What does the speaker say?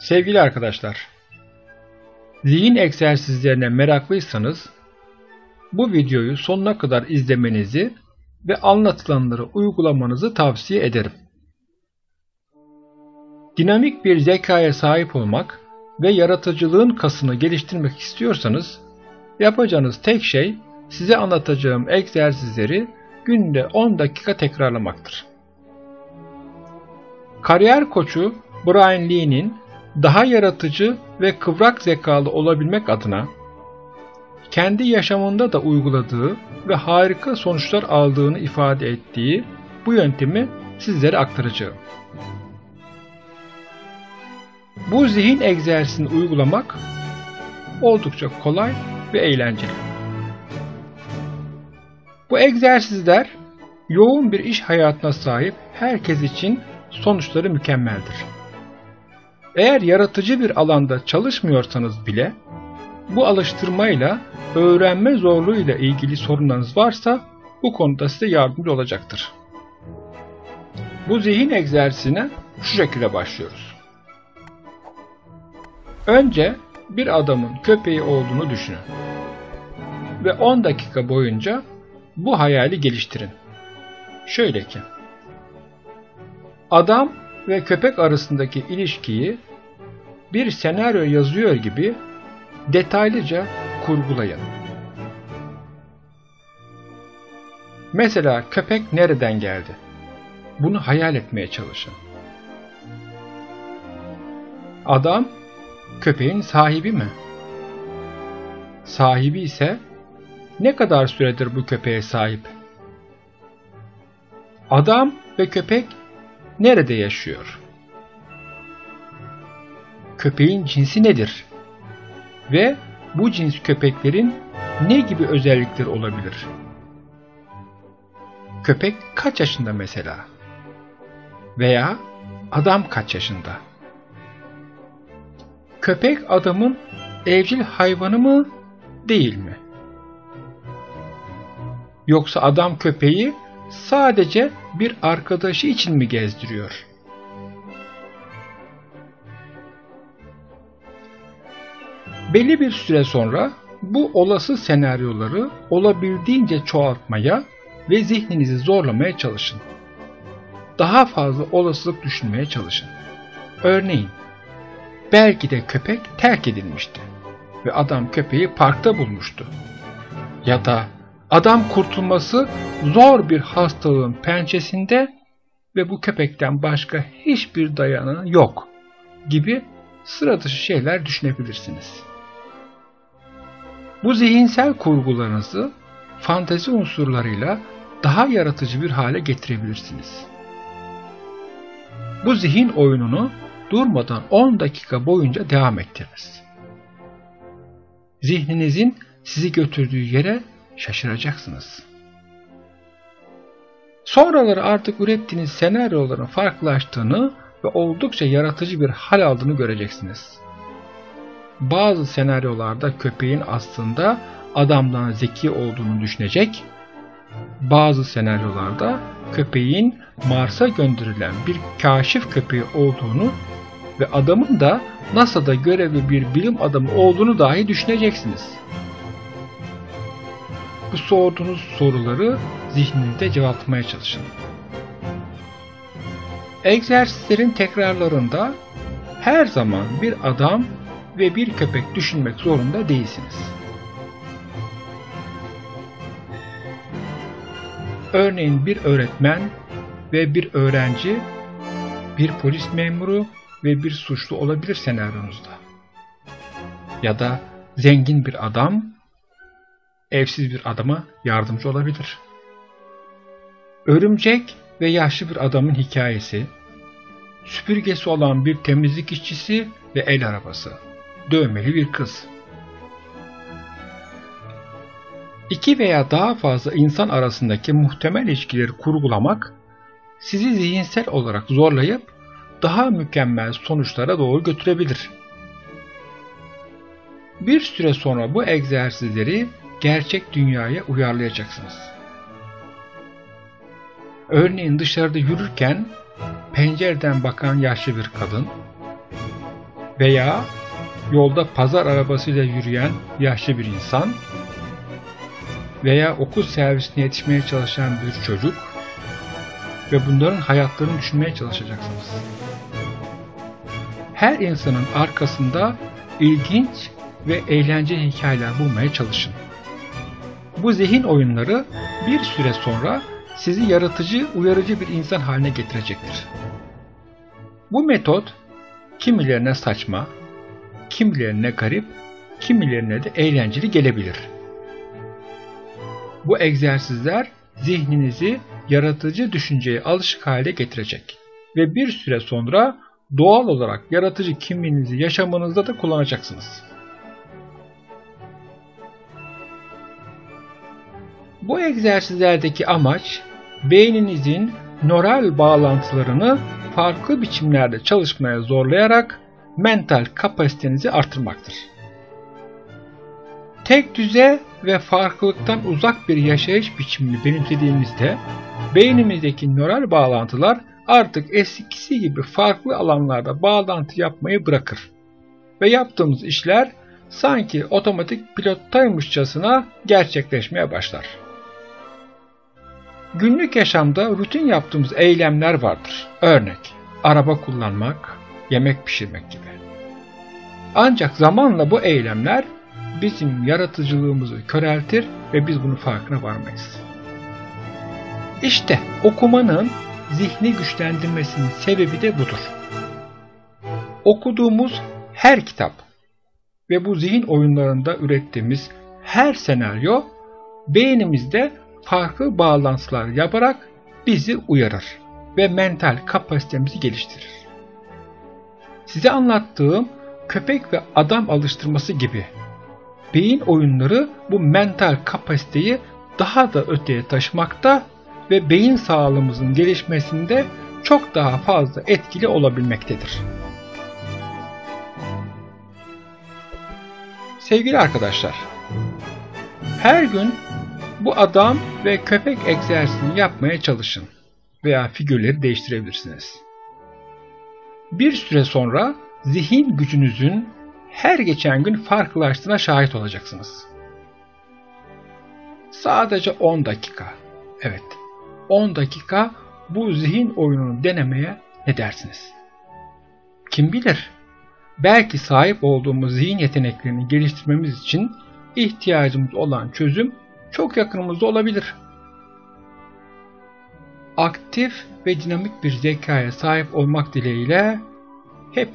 Sevgili arkadaşlar, zihin egzersizlerine meraklıysanız bu videoyu sonuna kadar izlemenizi ve anlatılanları uygulamanızı tavsiye ederim. Dinamik bir zekaya sahip olmak ve yaratıcılığın kasını geliştirmek istiyorsanız yapacağınız tek şey size anlatacağım egzersizleri günde 10 dakika tekrarlamaktır. Kariyer koçu Brian Lee'nin daha yaratıcı ve kıvrak zekalı olabilmek adına kendi yaşamında da uyguladığı ve harika sonuçlar aldığını ifade ettiği bu yöntemi sizlere aktaracağım. Bu zihin egzersizini uygulamak oldukça kolay ve eğlenceli. Bu egzersizler yoğun bir iş hayatına sahip herkes için sonuçları mükemmeldir. Eğer yaratıcı bir alanda çalışmıyorsanız bile bu alıştırmayla öğrenme zorluğuyla ilgili sorunlarınız varsa bu konuda size yardımcı olacaktır. Bu zihin egzersizine şu şekilde başlıyoruz. Önce bir adamın köpeği olduğunu düşünün ve 10 dakika boyunca bu hayali geliştirin. Şöyle ki, adam ve köpek arasındaki ilişkiyi bir senaryo yazıyor gibi detaylıca kurgulayın. Mesela köpek nereden geldi? Bunu hayal etmeye çalışın. Adam köpeğin sahibi mi? Sahibi ise ne kadar süredir bu köpeğe sahip? Adam ve köpek nerede yaşıyor? Köpeğin cinsi nedir? Ve bu cins köpeklerin ne gibi özellikleri olabilir? Köpek kaç yaşında mesela? Veya adam kaç yaşında? Köpek adamın evcil hayvanı mı, değil mi? Yoksa adam köpeği sadece bir arkadaşı için mi gezdiriyor? Belli bir süre sonra bu olası senaryoları olabildiğince çoğaltmaya ve zihninizi zorlamaya çalışın. Daha fazla olasılık düşünmeye çalışın. Örneğin, belki de köpek terk edilmişti ve adam köpeği parkta bulmuştu. Ya da adam kurtulması zor bir hastalığın pençesinde ve bu köpekten başka hiçbir dayanağı yok gibi sıra dışı şeyler düşünebilirsiniz. Bu zihinsel kurgularınızı fantezi unsurlarıyla daha yaratıcı bir hale getirebilirsiniz. Bu zihin oyununu durmadan 10 dakika boyunca devam ettiriniz. Zihninizin sizi götürdüğü yere şaşıracaksınız. Sonraları artık ürettiğiniz senaryoların farklılaştığını ve oldukça yaratıcı bir hal aldığını göreceksiniz. Bazı senaryolarda köpeğin aslında adamdan zeki olduğunu düşünecek, bazı senaryolarda köpeğin Mars'a gönderilen bir kaşif köpeği olduğunu ve adamın da NASA'da görevli bir bilim adamı olduğunu dahi düşüneceksiniz. Bu sorduğunuz soruları zihninizde cevaplamaya çalışın. Egzersizlerin tekrarlarında her zaman bir adam ve bir köpek düşünmek zorunda değilsiniz. Örneğin bir öğretmen ve bir öğrenci, bir polis memuru ve bir suçlu olabilir senaryonuzda. Ya da zengin bir adam, evsiz bir adama yardımcı olabilir. Örümcek ve yaşlı bir adamın hikayesi, süpürgesi olan bir temizlik işçisi ve el arabası, dövmeli bir kız. 2 veya daha fazla insan arasındaki muhtemel ilişkileri kurgulamak sizi zihinsel olarak zorlayıp daha mükemmel sonuçlara doğru götürebilir. Bir süre sonra bu egzersizleri gerçek dünyaya uyarlayacaksınız. Örneğin dışarıda yürürken pencereden bakan yaşlı bir kadın veya yolda pazar arabasıyla yürüyen yaşlı bir insan veya okul servisine yetişmeye çalışan bir çocuk ve bunların hayatlarını düşünmeye çalışacaksınız. Her insanın arkasında ilginç ve eğlenceli hikayeler bulmaya çalışın. Bu zihin oyunları bir süre sonra sizi yaratıcı, uyarıcı bir insan haline getirecektir. Bu metot kimilerine saçma, kimilerine garip, kimilerine de eğlenceli gelebilir. Bu egzersizler zihninizi yaratıcı düşünceye alışık hale getirecek ve bir süre sonra doğal olarak yaratıcı kimliğinizi yaşamınızda da kullanacaksınız. Bu egzersizlerdeki amaç beyninizin nöral bağlantılarını farklı biçimlerde çalışmaya zorlayarak mental kapasitenizi artırmaktır. Tek düze ve farklılıktan uzak bir yaşayış biçimini benimsediğimizde beynimizdeki nöral bağlantılar artık eskisi gibi farklı alanlarda bağlantı yapmayı bırakır ve yaptığımız işler sanki otomatik pilottaymışçasına gerçekleşmeye başlar. Günlük yaşamda rutin yaptığımız eylemler vardır. Örnek, araba kullanmak, yemek pişirmek gibi. Ancak zamanla bu eylemler bizim yaratıcılığımızı köreltir ve biz bunun farkına varmayız. İşte okumanın zihni güçlendirmesinin sebebi de budur. Okuduğumuz her kitap ve bu zihin oyunlarında ürettiğimiz her senaryo beynimizde farklı bağlantılar yaparak bizi uyarır ve mental kapasitemizi geliştirir. Size anlattığım köpek ve adam alıştırması gibi beyin oyunları bu mental kapasiteyi daha da öteye taşımakta ve beyin sağlığımızın gelişmesinde çok daha fazla etkili olabilmektedir. Sevgili arkadaşlar, her gün bu adam ve köpek egzersizini yapmaya çalışın veya figürleri değiştirebilirsiniz. Bir süre sonra zihin gücünüzün her geçen gün farklılaştığına şahit olacaksınız. Sadece 10 dakika, evet 10 dakika bu zihin oyununu denemeye ne dersiniz? Kim bilir, belki sahip olduğumuz zihin yeteneklerini geliştirmemiz için ihtiyacımız olan çözüm çok yakınımızda olabilir. Aktif ve dinamik bir zekaya sahip olmak dileğiyle hep